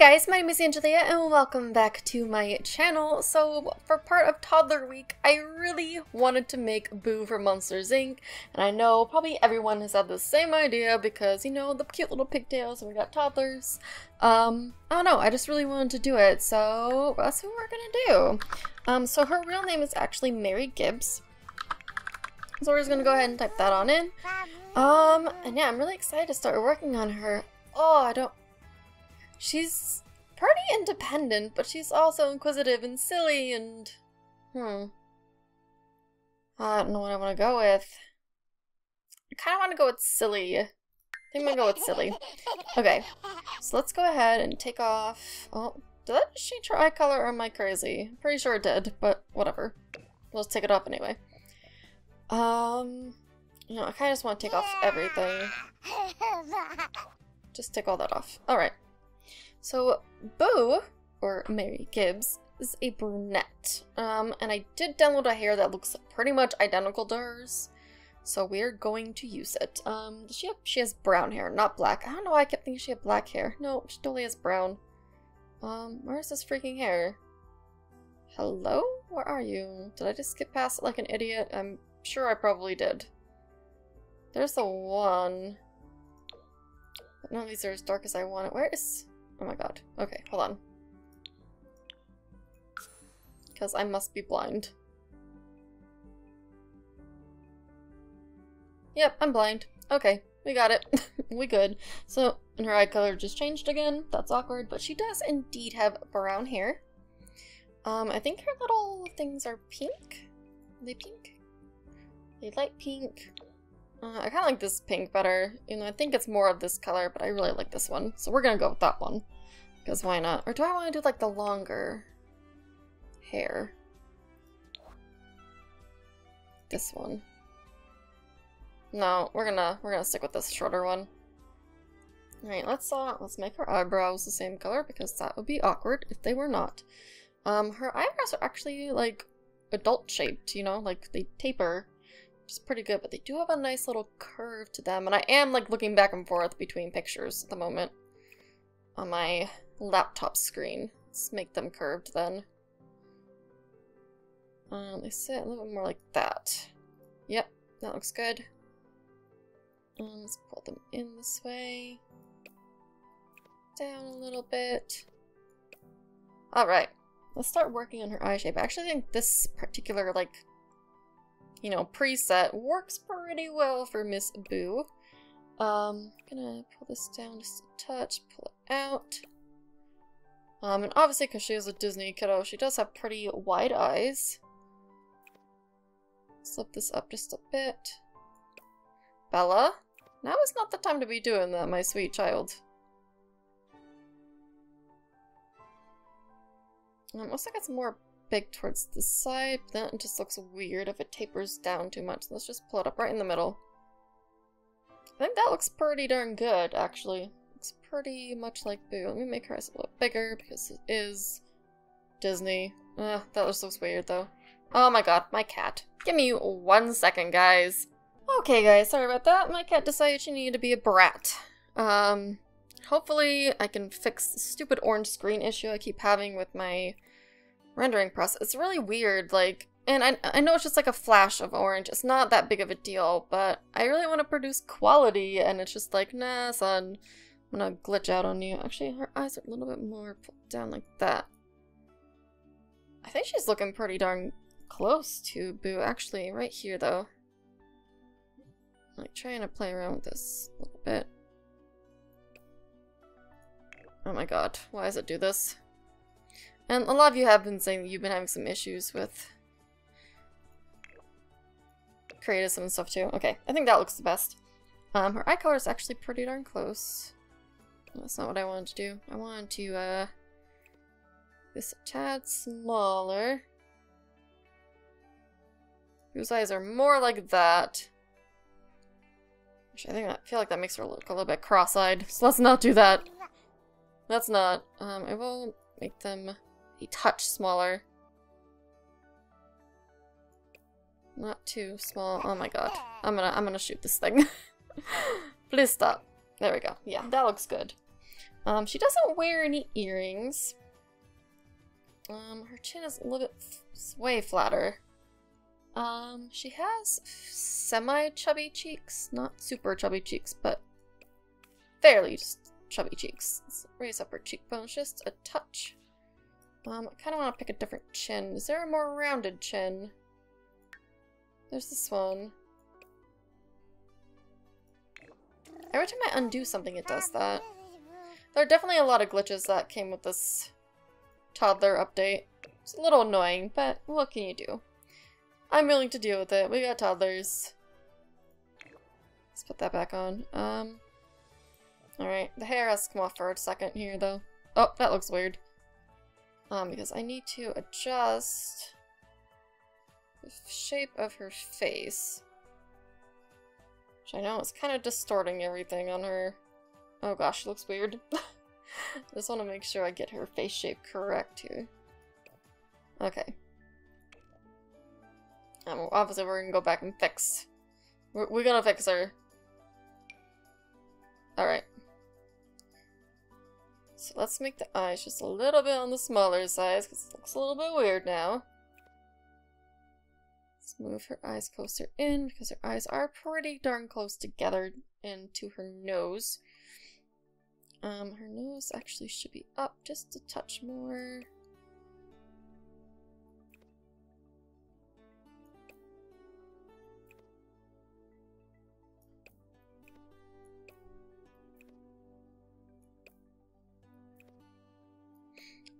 guys, my name is Angelia and welcome back to my channel. So for part of Toddler Week, I really wanted to make Boo for Monsters, Inc. And I know probably everyone has had the same idea because, you know, the cute little pigtails and we got toddlers. I don't know, I just really wanted to do it, so that's what we're gonna do. So her real name is actually Mary Gibbs. So we're just gonna go ahead and type that on in. And yeah, I'm really excited to start working on her. Oh, she's pretty independent, but she's also inquisitive and silly and... I don't know what I want to go with. I kind of want to go with silly. I think I'm going to go with silly. Okay, so let's go ahead and take off... Oh, did that just change her eye color or am I crazy? I'm pretty sure it did, but whatever. We'll just take it off anyway. You know, I kind of just want to take off everything. Just take all that off. Alright. So, Boo, or Mary Gibbs, is a brunette, and I did download a hair that looks pretty much identical to hers, so we're going to use it. She has brown hair, not black. I don't know why I kept thinking she had black hair. No, she totally has brown. Where is this freaking hair? Hello? Where are you? Did I just skip past it like an idiot? I'm sure I probably did. There's the one. But none of these are as dark as I want it. Where is... Oh my god. Okay, hold on. Because I must be blind. Yep, I'm blind. Okay, we got it. We good. So, and her eye color just changed again. That's awkward, but she does indeed have brown hair. I think her little things are pink. Are they pink? They light pink. I kind of like this pink better. You know, I think it's more of this color, but I really like this one. So we're gonna go with that one. Because why not? Or do I want to do, like, the longer hair? This one. No, we're gonna stick with this shorter one. Alright, let's make her eyebrows the same color, because that would be awkward if they were not. Her eyebrows are actually, like, adult-shaped, you know? Like, they taper. Is pretty good, but they do have a nice little curve to them, and I am like looking back and forth between pictures at the moment on my laptop screen. Let's make them curved then. They sit a little bit more like that. Yep, that looks good. Let's pull them in this way. Down a little bit. Alright, let's start working on her eye shape. I actually think this particular, like, you know, preset works pretty well for Miss Boo. I'm gonna pull this down just a touch, pull it out. And obviously because she is a Disney kiddo, she does have pretty wide eyes. Slip this up just a bit. Bella, now is not the time to be doing that, my sweet child. Looks like it's more big towards the side, but it just looks weird if it tapers down too much. Let's just pull it up right in the middle. I think that looks pretty darn good, actually. Looks pretty much like Boo. Let me make her eyes a little bigger because it is Disney. That just looks weird though. Oh my god, my cat. Give me 1 second, guys. Okay guys, sorry about that. My cat decided she needed to be a brat. Hopefully I can fix the stupid orange screen issue I keep having with my rendering process. It's really weird, like, and I know it's just like a flash of orange. It's not that big of a deal, but I really want to produce quality, and it's just like, nah, son, I'm gonna glitch out on you. Actually, her eyes are a little bit more pulled down like that. I think she's looking pretty darn close to Boo, actually, right here, though. I'm, like, trying to play around with this a little bit. Oh my god, why does it do this? And a lot of you have been saying that you've been having some issues with creatives and stuff too. Okay, I think that looks the best. Her eye color is actually pretty darn close. That's not what I wanted to do. I wanted to, this a tad smaller. Whose eyes are more like that. Which I feel like that makes her look a little bit cross-eyed. So let's not do that. Let's not. I will make them a touch smaller. Not too small. Oh my god. I'm gonna shoot this thing. Please stop. There we go. Yeah, that looks good. She doesn't wear any earrings. Her chin is a little bit way flatter. She has semi-chubby cheeks. Not super chubby cheeks, but fairly chubby cheeks. Let's raise up her cheekbones just a touch. I kind of want to pick a different chin. Is there a more rounded chin? There's this one. Every time I undo something, it does that. There are definitely a lot of glitches that came with this toddler update. It's a little annoying, but what can you do? I'm willing to deal with it. We got toddlers. Let's put that back on. Alright, the hair has to come off for a second here, though. Oh, that looks weird. Because I need to adjust the shape of her face. Which I know is kind of distorting everything on her. Oh gosh, she looks weird. I just want to make sure I get her face shape correct here. Okay. Obviously we're gonna go back and fix. We're gonna fix her. Alright. So let's make the eyes just a little bit on the smaller size, because it looks a little bit weird now. Let's move her eyes closer in, because her eyes are pretty darn close together and to her nose. Her nose actually should be up just a touch more.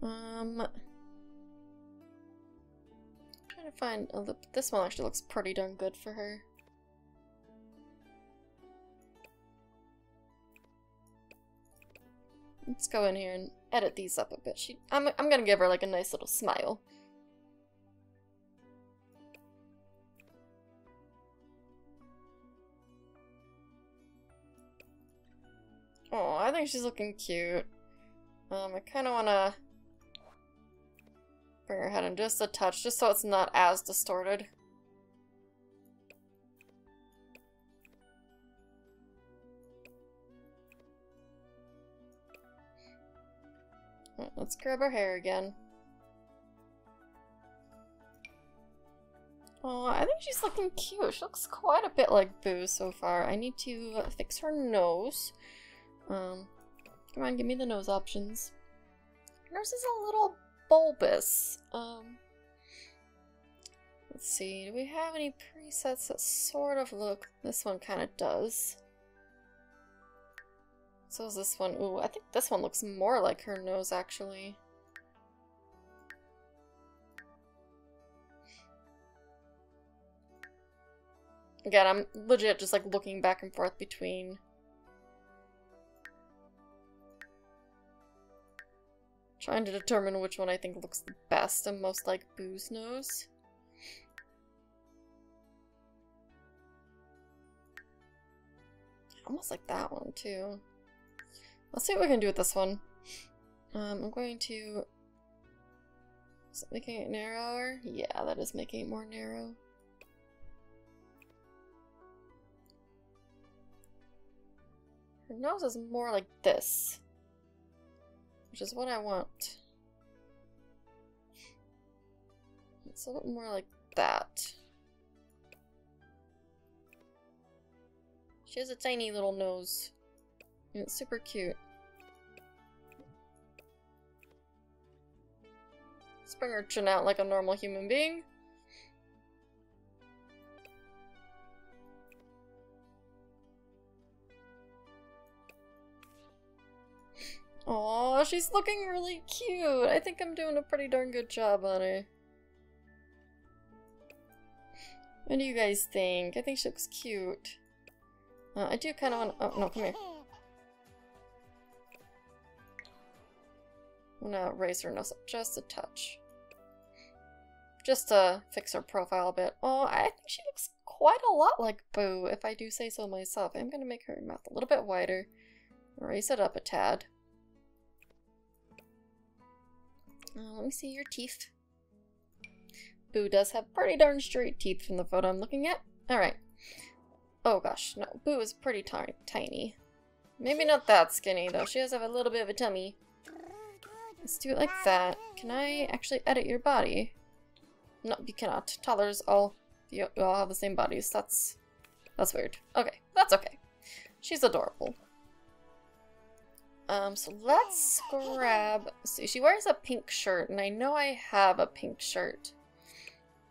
Trying to find a lip. This one actually looks pretty darn good for her. Let's go in here and edit these up a bit. I'm gonna give her like a nice little smile. Oh, I think she's looking cute. I kind of want to bring her head in just a touch, just so it's not as distorted. Right, let's grab her hair again. Oh, I think she's looking cute. She looks quite a bit like Boo so far. I need to fix her nose. Come on, give me the nose options. Hers is a little bulbous. Let's see, do we have any presets that sort of look? This one kind of does. So is this one. Ooh, I think this one looks more like her nose, actually. Again, I'm legit just like looking back and forth between trying to determine which one I think looks the best and most like Boo's nose. Almost like that one, too. Let's see what we can do with this one. I'm going to... Is it making it narrower? Yeah, that is making it more narrow. Her nose is more like this, which is what I want. It's a little more like that. She has a tiny little nose. And it's super cute. Let's bring her chin out like a normal human being. Aw, she's looking really cute. I think I'm doing a pretty darn good job on her. What do you guys think? I think she looks cute. I do kind of want to... Oh, no, come here. I'm gonna raise her nose up just a touch. Just to fix her profile a bit. Oh, I think she looks quite a lot like Boo, if I do say so myself. I'm gonna make her mouth a little bit wider. Raise it up a tad. Let me see your teeth. Boo does have pretty darn straight teeth from the photo I'm looking at. Alright. Oh gosh, no. Boo is pretty tiny. Maybe not that skinny, though. She does have a little bit of a tummy. Let's do it like that. Can I actually edit your body? No, you cannot. Toddlers all have the same bodies. That's weird. Okay, that's okay. She's adorable. So let's grab... See, she wears a pink shirt, and I know I have a pink shirt.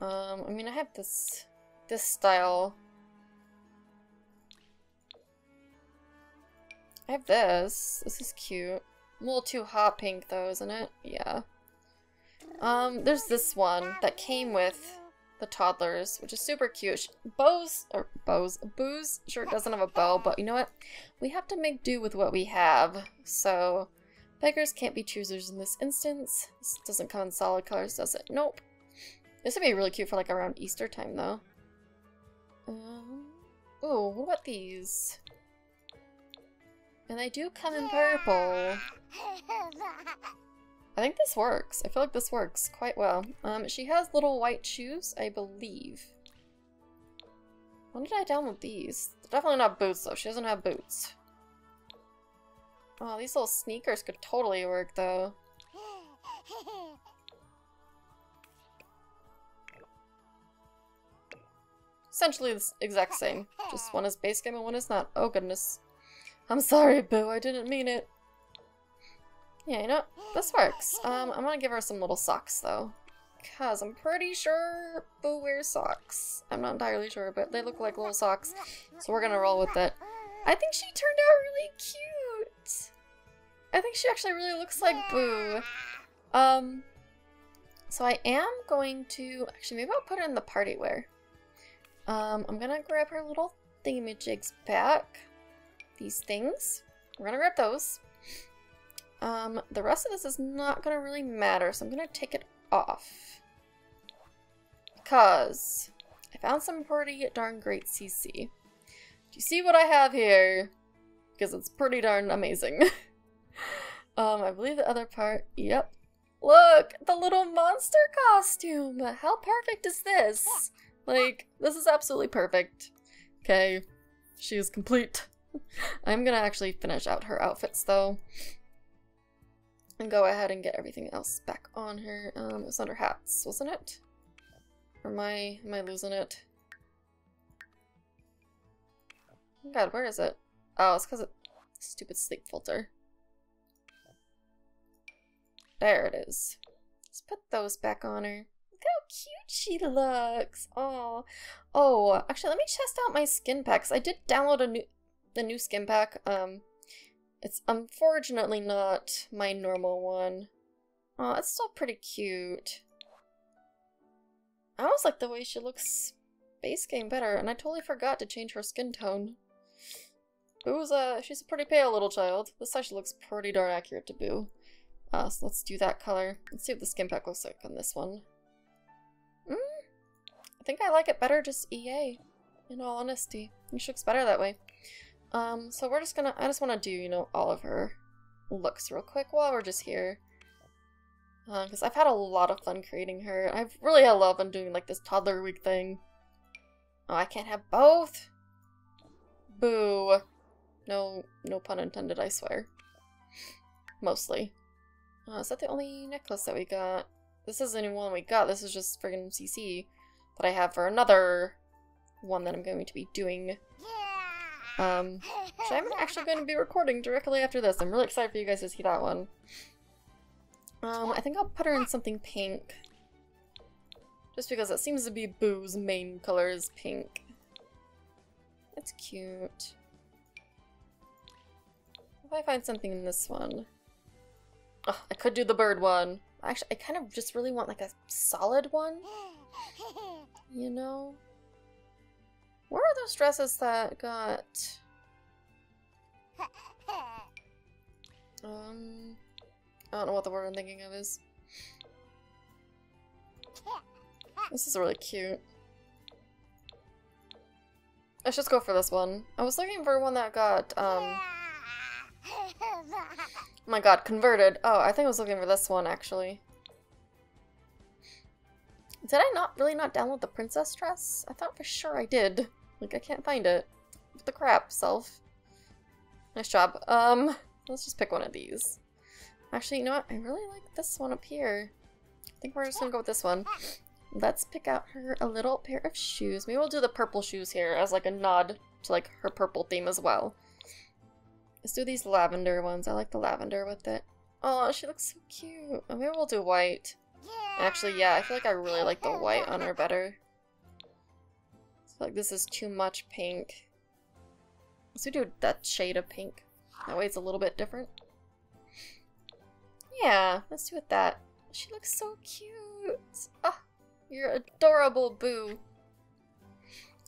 I mean, I have this style. I have this. This is cute. A little too hot pink, though, isn't it? Yeah. There's this one that came with the toddlers, which is super cute. Boo's shirt doesn't have a bow, but you know what? We have to make do with what we have. So, beggars can't be choosers in this instance. This doesn't come in solid colors, does it? Nope. This would be really cute for, like, around Easter time, though. Ooh, what about these? And they do come in purple. I think this works. I feel like this works quite well. She has little white shoes, I believe. When did I download these? They're definitely not boots, though. She doesn't have boots. Oh, these little sneakers could totally work, though. Essentially the exact same. Just one is base game and one is not. Oh, goodness. I'm sorry, Boo. I didn't mean it. Yeah, you know, this works. I'm gonna give her some little socks, though. Because I'm pretty sure Boo wears socks. I'm not entirely sure, but they look like little socks. So we're gonna roll with it. I think she turned out really cute. I think she actually really looks like Boo. So I am going to... Actually, maybe I'll put her in the party wear. I'm gonna grab her little thingamajigs back. These things. We're gonna grab those. The rest of this is not gonna really matter, so I'm gonna take it off. Because I found some pretty darn great CC. Do you see what I have here? Because it's pretty darn amazing. I believe the other part, yep. Look, the little monster costume! How perfect is this? Like, this is absolutely perfect. Okay, she is complete. I'm gonna actually finish out her outfits, though. And go ahead and get everything else back on her. It was under hats, wasn't it? Or am I losing it? Oh god, where is it? Oh, it's because of stupid sleep filter. There it is. Let's put those back on her. Look how cute she looks! Aww. Oh, actually, let me test out my skin packs. I did download the new skin pack. It's unfortunately not my normal one. Oh, it's still pretty cute. I almost like the way she looks base game better, and I totally forgot to change her skin tone. Boo's she's a pretty pale little child. This actually looks pretty darn accurate to Boo. So let's do that color. Let's see what the skin pack looks like on this one. I think I like it better just EA, in all honesty. I think she looks better that way. So we're just gonna, I just wanna do, you know, all of her looks real quick while we're just here. Because I've had a lot of fun creating her. I've really had a lot of fun doing, like, this toddler week thing. Oh, I can't have both? Boo. No pun intended, I swear. Mostly. Is that the only necklace that we got? This isn't even one we got, this is just friggin' CC that I have for another one that I'm going to be doing. So I'm actually going to be recording directly after this. I'm really excited for you guys to see that one. I think I'll put her in something pink. Just because it seems to be Boo's main color is pink. That's cute. If I find something in this one... Oh, I could do the bird one. Actually, I kind of just really want, like, a solid one. You know? Where are those dresses that got... I don't know what the word I'm thinking of is. This is really cute. Let's just go for this one. I was looking for one that got, oh my god, converted. Oh, I think I was looking for this one, actually. Did I really not download the princess dress? I thought for sure I did. Like, I can't find it. What the crap, self? Nice job. Let's just pick one of these. Actually, you know what? I really like this one up here. I think we're just gonna go with this one. Let's pick out her a little pair of shoes. Maybe we'll do the purple shoes here as like a nod to like her purple theme as well. Let's do these lavender ones. I like the lavender with it. Oh, she looks so cute. Maybe we'll do white. Actually, yeah, I feel like I really like the white on her better. I feel like this is too much pink. Let's do that shade of pink. That way it's a little bit different. Yeah, let's do it that. She looks so cute. Oh, you're adorable, Boo.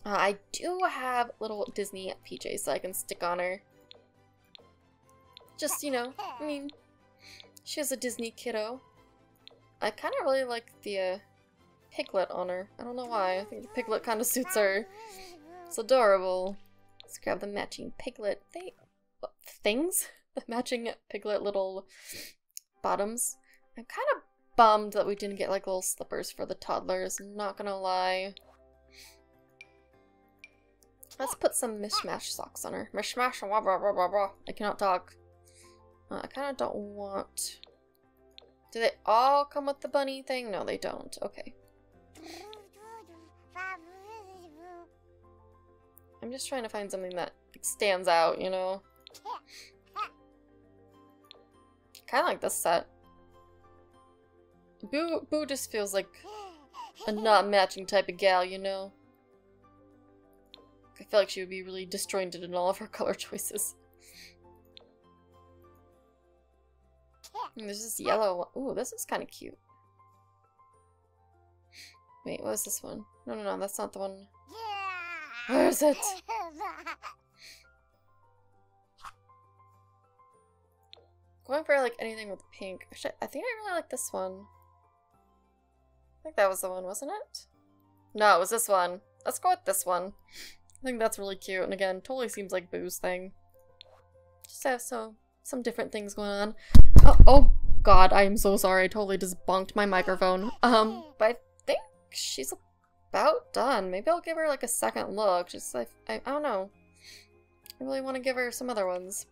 I do have little Disney PJs that I can stick on her. Just, you know, I mean, she's a Disney kiddo. I kind of really like the Piglet on her. I don't know why. I think the Piglet kind of suits her. It's adorable. Let's grab the matching Piglet things. The matching Piglet little bottoms. I'm kind of bummed that we didn't get like little slippers for the toddlers. Not gonna lie. Let's put some mishmash socks on her. Mishmash. Wah, wah, wah, wah, wah. I cannot talk. I kind of don't want. Do they all come with the bunny thing? No, they don't. Okay. I'm just trying to find something that stands out, you know? Kind of like this set. Boo just feels like a not matching type of gal, you know? I feel like she would be really disjointed in all of her color choices. And there's this yellow one. Ooh, this is kind of cute. Wait, what is this one? No, no, no, that's not the one. Where is it? Going for like anything with pink. Actually, I think I really like this one. I think that was the one, wasn't it? No, it was this one. Let's go with this one. I think that's really cute. And again, totally seems like Boo's thing. Just have some different things going on. Oh god, I am so sorry. I totally just bonked my microphone. But I think she's about done. Maybe I'll give her like a second look. Just like, I don't know. I really want to give her some other ones.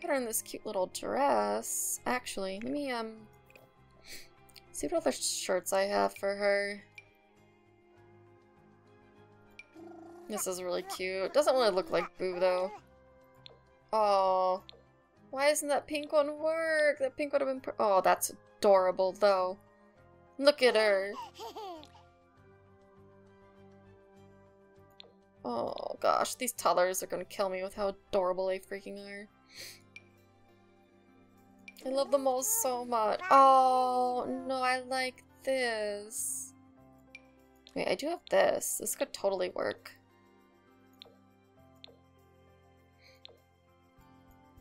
Put her in this cute little dress. Actually, let me see what other shirts I have for her. This is really cute. Doesn't really look like Boo, though. Oh, why doesn't that pink one work? That pink would have been oh, that's adorable, though. Look at her. Oh, gosh. These toddlers are gonna kill me with how adorable they freaking are. I love them all so much. Oh, no, I like this. Wait, I do have this. This could totally work.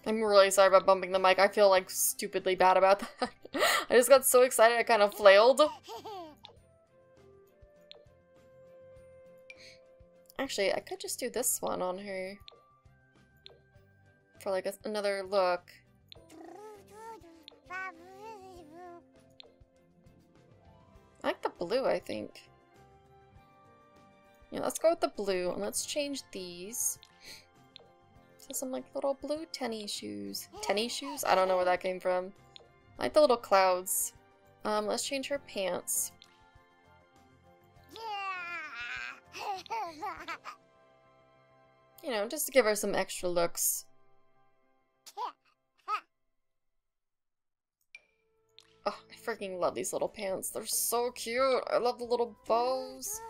I'm really sorry about bumping the mic. I feel like stupidly bad about that. I just got so excited I kind of flailed. Actually, I could just do this one on her. For like another look. I like the blue, I think. Yeah, let's go with the blue and let's change these. So some like little blue tenny shoes. Tenny shoes? I don't know where that came from. I like the little clouds. Let's change her pants. You know, just to give her some extra looks. Oh, I freaking love these little pants. They're so cute. I love the little bows.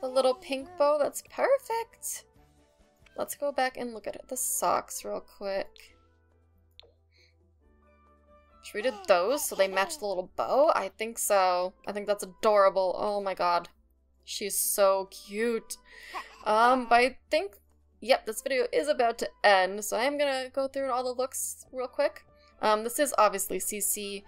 The little pink bow. That's perfect. Let's go back and look at the socks real quick. Should we do those so they match the little bow? I think so. I think that's adorable. Oh my god. She's so cute. But I think, yep, this video is about to end. So I'm gonna go through all the looks real quick. This is obviously CC.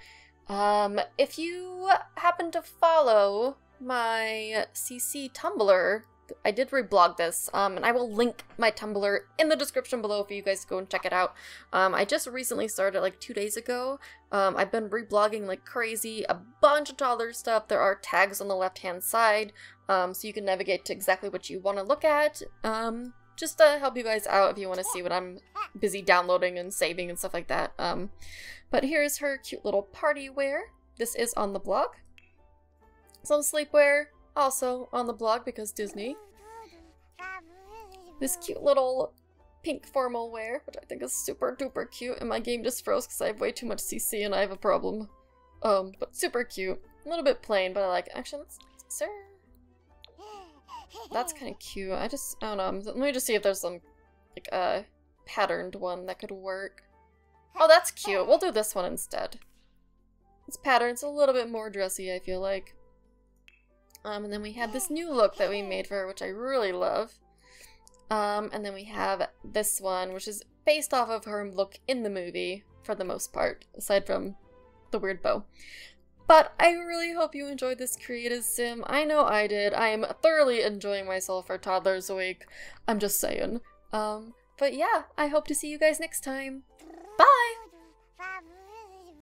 If you happen to follow my CC Tumblr I did reblog this, and I will link my Tumblr in the description below for you guys to go and check it out. I just recently started like 2 days ago. I've been reblogging like crazy, a bunch of toddler stuff. There are tags on the left-hand side, so you can navigate to exactly what you want to look at, just to help you guys out if you want to see what I'm busy downloading and saving and stuff like that. But here's her cute little party wear. This is on the blog. Some sleepwear, also on the blog because Disney. This cute little pink formal wear, which I think is super duper cute, and my game just froze because I have way too much CC and I have a problem. But super cute. A little bit plain, but I like it. Actually, sir. That's kind of cute. I don't know. Let me just see if there's some, like, patterned one that could work. Oh, that's cute. We'll do this one instead. This pattern's a little bit more dressy, I feel like. And then we have this new look that we made for her, which I really love. And then we have this one, which is based off of her look in the movie, for the most part, aside from the weird bow. But I really hope you enjoyed this creative sim. I know I did. I am thoroughly enjoying myself for Toddlers Week. I'm just saying. But yeah, I hope to see you guys next time. Bye!